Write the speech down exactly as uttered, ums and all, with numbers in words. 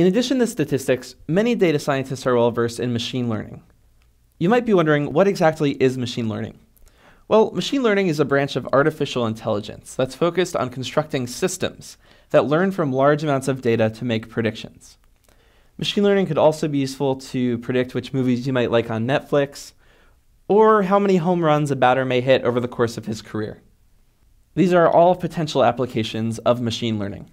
In addition to statistics, many data scientists are well-versed in machine learning. You might be wondering, what exactly is machine learning? Well, machine learning is a branch of artificial intelligence that's focused on constructing systems that learn from large amounts of data to make predictions. Machine learning could also be useful to predict which movies you might like on Netflix, or how many home runs a batter may hit over the course of his career. These are all potential applications of machine learning.